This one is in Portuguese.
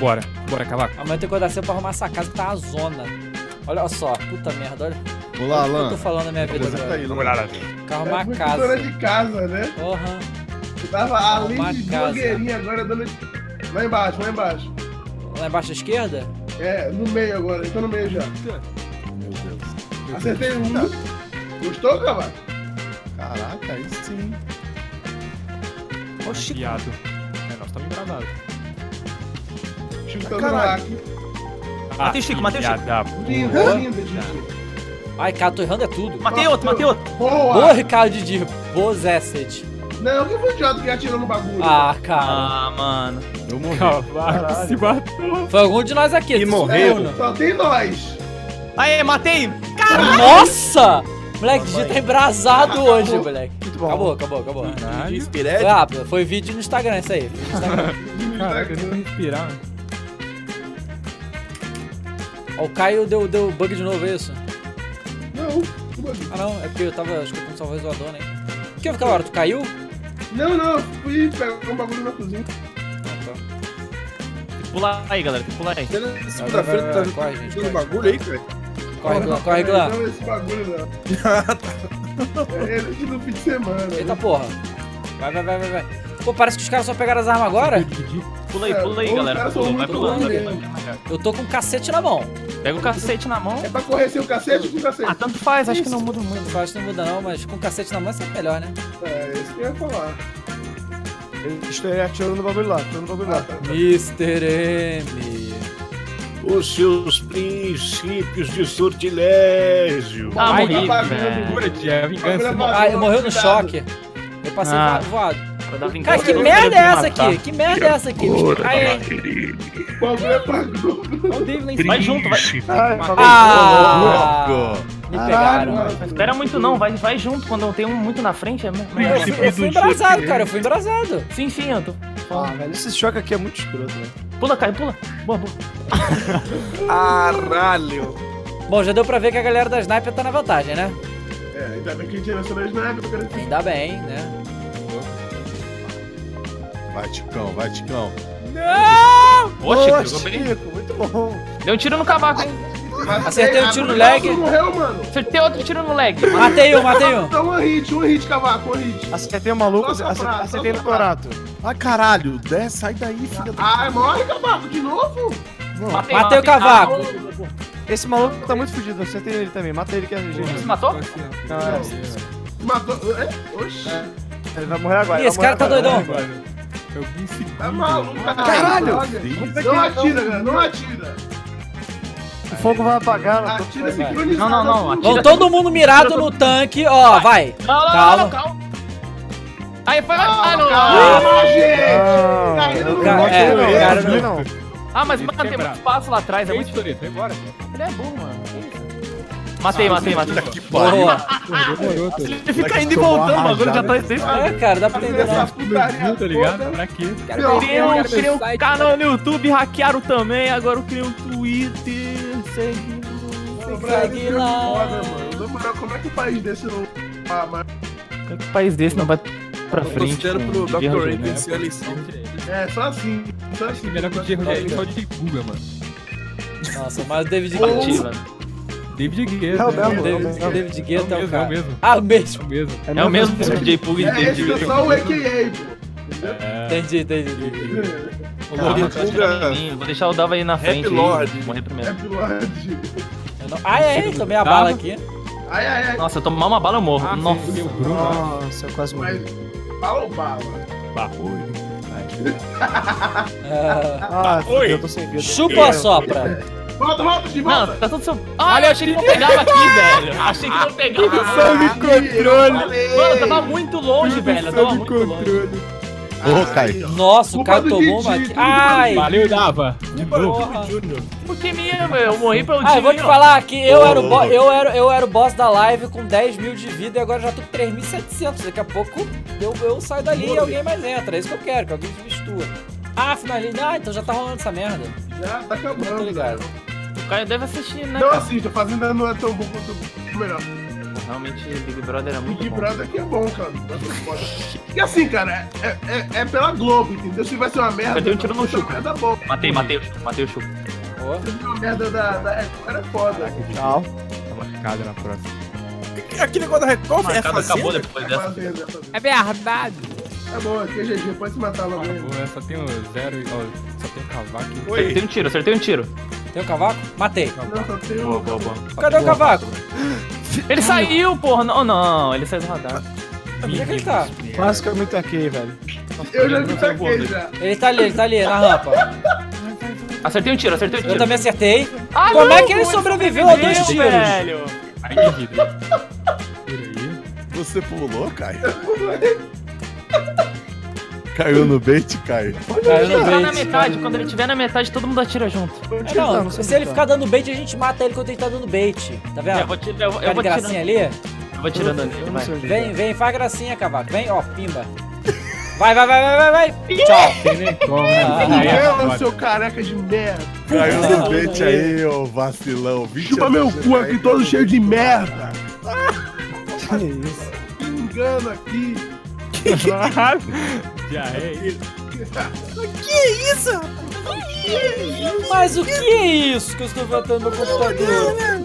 Bora, bora, Cavaco. Amanhã eu tenho que acordar cedo pra arrumar essa casa que tá a zona. Olha só, puta merda, olha. Olá, Alan. O que eu tô falando na minha vida agora? Vamos lá, Alan. Arrumar a casa. Dona de casa, né? Aham. Uhum. Tava além de blogueirinha, agora dona de... Lá embaixo, lá embaixo. Lá embaixo à esquerda? É, no meio agora, eu tô no meio já. Meu Deus. Acertei um. Tá. Gostou, Cavaco? Caraca, aí sim. Oxi. Viado. É, nós estamos gravados. Chutando o hack. Matei o Chico, matei o Chico. Linda, linda, Chico. Ai, cara, tô errando é tudo. Matei outro, matei outro. Boa, Ricardo Didi. Boa, Zécet. Não, que foi idiota que atirou no bagulho. Ah, cara. Ah, mano. Eu morri. Cavaco se matou. Foi algum de nós aqui. E morreu. É, só tem nós. Aê, matei. Caralho. Nossa. Moleque, Didi tá embrasado hoje, moleque. Acabou, acabou, acabou. Foi rápido. Foi vídeo no Instagram, isso aí. Caraca, eu não respirar. Ó, o Caio deu bug de novo, é isso? Não, ah não, é porque eu tava escutando só voz voadora, né? O que houve aquela hora? Tu caiu? Não, não, fui pegar um bagulho na cozinha. Ah, tá. Tem que pular aí, galera, tem que pular aí. Segunda-feira tu tá jogando bagulho aí, cara? Corre, Glã, corre, Glã. Não, esse bagulho não. É aqui no fim de semana. Eita porra. Vai, vai, vai, vai, vai. Pô, parece que os caras só pegaram as armas agora. Pula aí, galera. Pula, vai pulando, vai pulando. Eu tô com um cacete na mão. Pega o cacete na mão. É pra correr sem o cacete ou com o cacete? Ah, tanto faz, acho que não muda muito. Tanto faz, não muda não, mas com o cacete na mão é melhor, né? É, isso que eu ia falar. Mr. atirou no bagulho lá, atirou no bagulho lá. Mr. M. Os seus princípios de sortilégio. Ah, morri, velho. Ah, morreu no choque. Eu passei voado. Cara, que merda é essa aqui? Que merda é essa aqui? Vai junto, vai. Ah, me pegaram. Não espera muito não, vai junto. Quando tem um muito na frente é muito. Eu fui embrasado, cara, eu fui embrasado. Sim, sim, eu tô. Ah, velho, esse choque aqui é muito escroto, velho. Pula, Caio, pula. Boa, boa. Caralho. Bom, já deu pra ver que a galera da Sniper tá na vantagem, né? É, ainda bem que a gente é da Sniper, cara. Ainda bem, né? Vai, Ticão, vai, Ticão. Não! Poxa, Chico, muito bom. Deu um tiro no Cavaco, hein? Acertei um tiro no leg. Morreu, mano. Acertei outro tiro no leg. Matei um, matei um. Então um hit, Cavaco, um hit. Acertei o maluco, acertei no Corato. Ah, caralho, desce, sai daí, filha da... Ah, morre, Cavaco, de novo? Matei o Cavaco. Esse maluco tá muito fudido, acertei ele também. Matei ele que é GG. Você matou? Não, matou? Oxi. Ele vai morrer agora. Ih, esse cara tá doidão. Tá maluco, caralho! Não atira, cara, não atira! O fogo vai apagar, não atira sincronizado. Não, não, não. Vão todo mundo mirado no tanque, ó, vai! Calma! Aí foi lá! Calma, gente! Não, cara, não. Ah, mas mano, tem muito espaço lá atrás, é muito bonito. Vai embora. Ele é bom, mano. Matei, matei, matei. Boa. Ele fica indo e voltando, o bagulho já tá estranho. É, cara, dá pra entender essa putaria, tá ligado? Pra quê? Eu criei um canal no YouTube, hackearam também, agora eu criei um Twitter. Segue lá. Como é que o país desse não... Como é que o país desse não vai pra frente? Eu considero pro Dr. Ray vencer ali em cima. É, só assim. Só assim. Melhor que o Diego é só de buga, mano. Nossa, mas o David Guetti, mano. David Guetta, David Guetta é o cara. É o mesmo. Ah, o mesmo. É o mesmo DJ Pug e David Guetta. É só o EKA, pô. Entendi, entendi. Vou deixar o Dava aí na frente. Rap Lord. Morrer primeiro. Rap Lord. Ai, ai, ai, tomei a bala aqui. Ai, ai, ai. Nossa, eu tomar uma bala eu morro. Nossa, eu quase morri. Bala ou bala? Barulho. Oi. Chupa a sopra. Volta, volta, de volta! Não, tá tudo seu... Ah, olha, eu achei que não pegava aqui, velho. Achei que não pegava. Controle. Mano, eu tava muito longe, velho. Eu tava muito longe. Ô, Caio. Nossa, o Caio tomou uma aqui. Ai! Valeu, Dava. De boa. Por que mesmo? Eu morri pra um time. Ah, eu vou te falar que eu era o boss da live com 10 mil de vida e agora já tô com 3.700. Daqui a pouco eu saio dali e alguém mais entra. É isso que eu quero, que alguém se mistura. Ah, finalmente. Ah, então já tá rolando essa merda. Já tá acabando. Tô ligado. O Caio deve assistir, né? Eu assisto, a Fazenda não é tão bom quanto o melhor. Realmente, Big Brother é muito bom. Big Brother aqui é bom, cara. E assim, cara, é pela Globo, entendeu? Se vai ser uma merda, eu tenho um tiro no chão. É da boca. Matei o Chupo. Boa. Merda da Record é foda. Tchau. Tá marcado na próxima. Que negócio da Record é fazenda? Acabou depois dessa. É verdade. Acabou, aqui é GG, pode se matar logo. Eu só tenho zero, só tenho cavaco. Acertei um tiro. Tem o cavaco? Matei. Não, só tem um. Boa. Cadê o cavaco? Ele saiu, porra. Não, ele saiu do radar. Onde é que ele tá? Quase que eu me taquei, velho. Eu já me taquei, já. Ele tá ali, na rampa. Acertei um tiro. Eu também acertei. Ah, como não, é que ele sobreviveu a dois tiros? Velho. Ai, que ridículo. Peraí. Você pulou, Caio? Caiu no bait, Caio. Quando ele tiver na metade, todo mundo atira junto. Não, se ele ficar dando bait, a gente mata ele quando ele tá dando bait. Tá vendo? Eu vou gracinha ali. Eu vou tirando ali, vai. Vem, faz gracinha, cavaco. Vem, ó, pimba. Vai. Tchau. Pega, seu careca de merda. Caiu no bait aí, ô vacilão. Chupa meu cu aqui todo cheio de merda. Que isso? Engano aqui. Já é isso. Que isso? Mas o que é isso que eu estou votando no computador?